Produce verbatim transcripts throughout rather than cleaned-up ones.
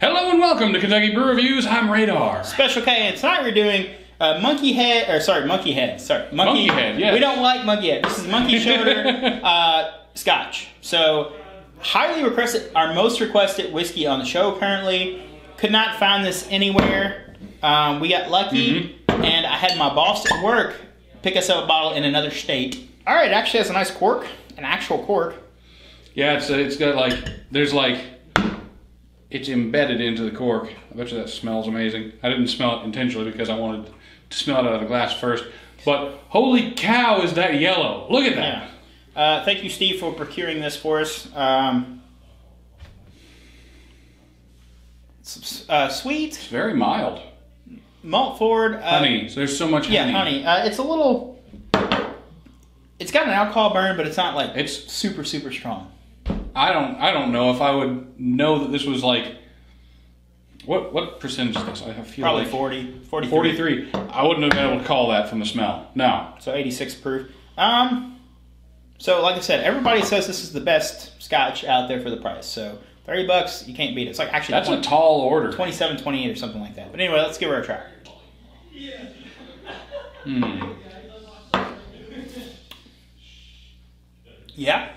Hello and welcome to Kentucky Brew Reviews. I'm Radar Special K, and tonight we're doing uh, Monkey Head, or sorry, Monkey Head, sorry, Monkey, monkey Head. Yes. We don't like Monkey Head. This is Monkey Shoulder uh, Scotch. So highly requested, our most requested whiskey on the show currently. Could not find this anywhere. Um, we got lucky, mm-hmm. and I had my boss at work pick us up a bottle in another state. All right, it actually has a nice cork, an actual cork. Yeah, it's it's got like there's like. It's embedded into the cork. I bet you that smells amazing. I didn't smell it intentionally because I wanted to smell it out of the glass first. But holy cow, is that yellow. Look at that. Yeah. Uh, thank you, Steve, for procuring this for us. Um, it's uh, sweet. It's very mild. Malt forward. Uh, honey. So there's so much honey. Yeah, honey. Uh, it's a little... It's got an alcohol burn, but it's not like it's super, super strong. I don't I don't know if I would know that this was like, what what percentage is this? I feel probably like forty, forty-three. forty-three. I wouldn't have been able to call that from the smell. No. So eighty-six proof. Um, so like I said, everybody says this is the best scotch out there for the price. So thirty bucks, you can't beat it. It's like actually that's twenty, a tall order. twenty-seven, twenty-eight or something like that. But anyway, let's give her a try. Yeah. Hmm. Yeah.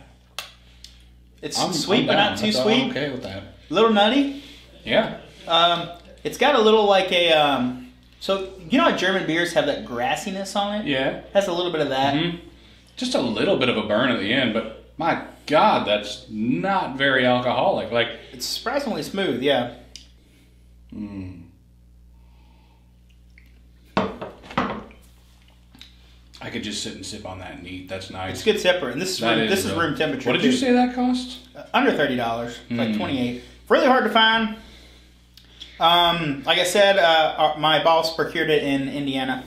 It's I'm, sweet, I'm but not too That's sweet. I'm okay with that. A little nutty. Yeah. Um, it's got a little like a, um, so you know how German beers have that grassiness on it? Yeah. It has a little bit of that. Mm-hmm. Just a little bit of a burn at the end, but my God, that's not very alcoholic. Like it's surprisingly smooth, yeah. Mm. I could just sit and sip on that and eat. That's nice. It's good separate. And this is room, is this really, is room temperature. What did you too. say that cost? Uh, under thirty dollars. Mm. Like twenty-eight dollars. Really hard to find. Um, like I said, uh, our, my boss procured it in Indiana.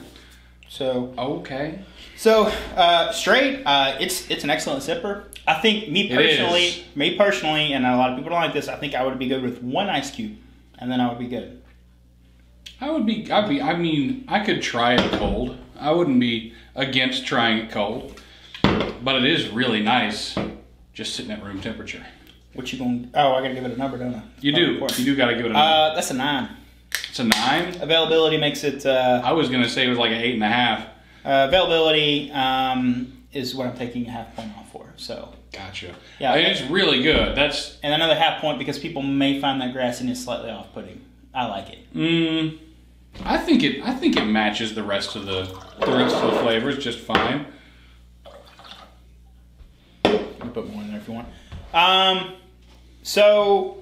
So okay. So uh, straight, uh, it's it's an excellent sipper. I think me personally, me personally, and a lot of people don't like this. I think I would be good with one ice cube, and then I would be good. I would be. I'd be. I mean, I could try it cold. I wouldn't be against trying it cold, but it is really nice just sitting at room temperature. What you going to... Oh, I got to give it a number, don't I? You oh, do. You do got to give it a number. Uh, that's a nine. It's a nine? Availability makes it... Uh, I was going to say it was like an eight and a half. Uh, availability um, is what I'm taking a half point off for, so... Gotcha. Yeah, I mean, it's really good. That's And another half point because people may find that grassiness slightly off-putting. I like it. Mm. I think it. I think it matches the rest of the, the rest of the flavors just fine. I'll put more in there if you want. Um, so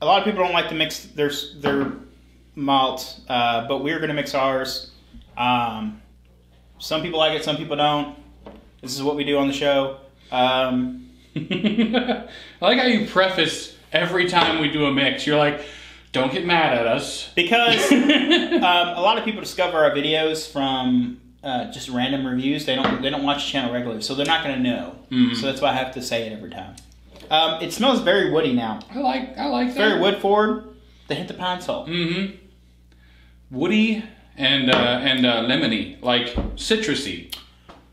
a lot of people don't like to mix their their malt, uh, but we're going to mix ours. Um, some people like it, some people don't. This is what we do on the show. Um, I like how you preface every time we do a mix. You're like, don't get mad at us. Because um, a lot of people discover our videos from uh, just random reviews. They don't they don't watch the channel regularly, so they're not going to know. Mm-hmm. So that's why I have to say it every time. Um, it smells very woody now. I like I like that. Very wood forward. They hit the pine salt. Mm-hmm. Woody and uh, and uh, lemony, like citrusy.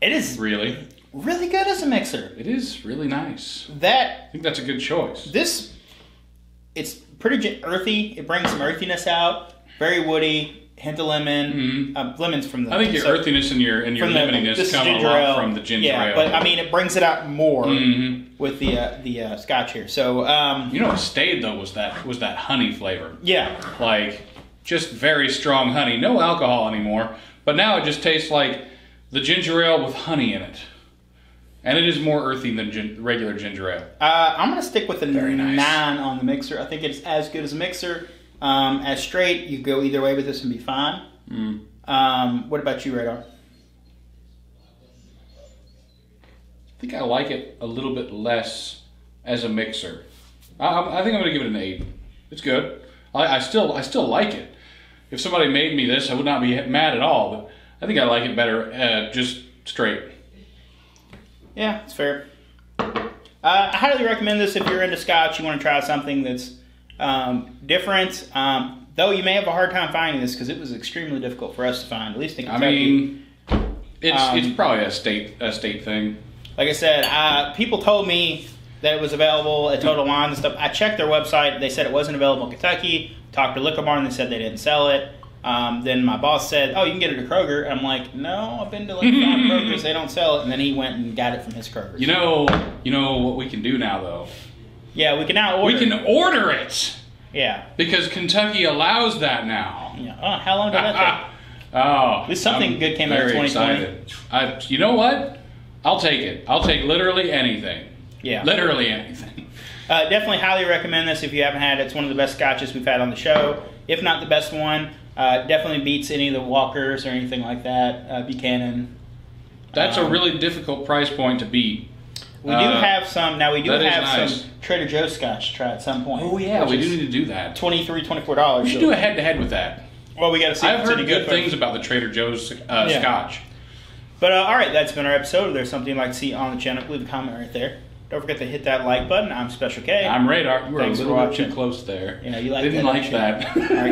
It is really really good as a mixer. It is really nice. That I think that's a good choice. This it's. Pretty earthy. It brings some earthiness out. Very woody. Hint of lemon. Mm-hmm. uh, lemon's from the. I think your so, earthiness and your and your lemoniness come a lot from the ginger yeah, ale. But I mean, it brings it out more mm-hmm. with the uh, the uh, scotch here. So um, you know, what stayed though was that was that honey flavor. Yeah, like just very strong honey. No alcohol anymore. But now it just tastes like the ginger ale with honey in it. And it is more earthy than gin regular ginger ale. Uh, I'm going to stick with a Very nine nice. on the mixer. I think it's as good as a mixer. Um, as straight, you go either way with this and be fine. Mm. Um, what about you, Radar? I think I like it a little bit less as a mixer. I, I think I'm going to give it an eight. It's good. I, I still I still like it. If somebody made me this, I would not be mad at all. But I think I like it better uh, just straight. Yeah, it's fair. Uh, I highly recommend this if you're into scotch. You want to try something that's um, different. Um, though you may have a hard time finding this because it was extremely difficult for us to find, at least in Kentucky. I mean, it's um, it's probably a state a state thing. Like I said, I, people told me that it was available at Total Wine and stuff. I checked their website. They said it wasn't available in Kentucky. Talked to Liquor Barn. They said they didn't sell it. Um, then my boss said, oh, you can get it at Kroger. And I'm like, no, I've been to like five Krogers. They don't sell it. And then he went and got it from his Kroger. You know, you know what we can do now, though? Yeah, we can now order it. We can it. order it. Yeah. Because Kentucky allows that now. Yeah. Oh, how long did that take? Oh. At least something I'm good came out of twenty twenty. I, you know what? I'll take it. I'll take literally anything. Yeah. Literally anything. Uh, definitely highly recommend this if you haven't had it. It's one of the best scotches we've had on the show, if not the best one. Uh, definitely beats any of the Walkers or anything like that. Uh, Buchanan. That's um, a really difficult price point to beat. We do uh, have some now. We do have nice. some Trader Joe's scotch to try at some point. Oh yeah, we do need to do that. twenty-three dollars, twenty-four dollars. We should so. do a head-to-head with that. Well, we got to see. I've heard good, good things about the Trader Joe's uh, yeah. scotch. But uh, all right, that's been our episode. If there's something you'd like to see on the channel, leave a comment right there. Don't forget to hit that like button. I'm Special K. I'm Radar. You were Thanks a little bit too close there. Yeah, you like didn't that, like that.